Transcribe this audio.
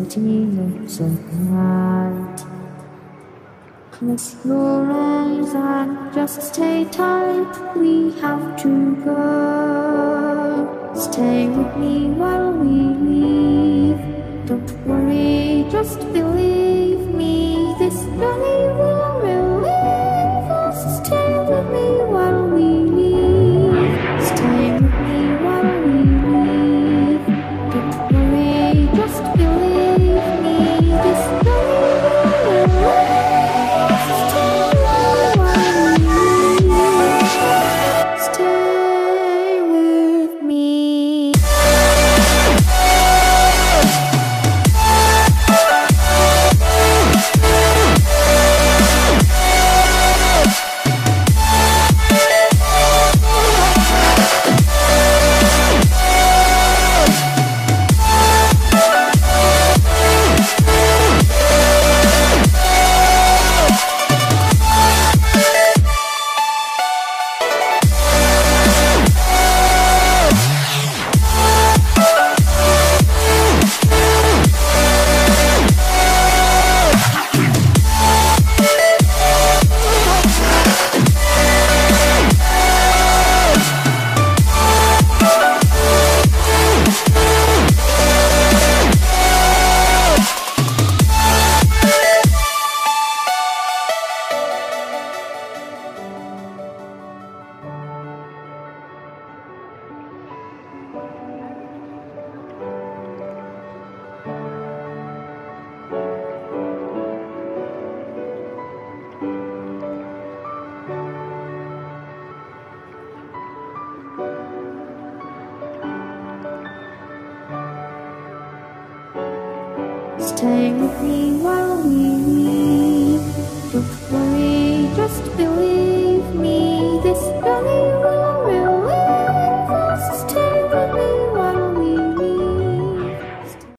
continents of light. Close your eyes and just stay tight, we have to go. Stay with me while we leave, don't worry, just believe me, this journey will relieve us. Stay with me while we leave, stay with me while we leave, don't worry, just believe me, this journey will relieve us. Stay with me while we leave, stay with me. Stay with me while we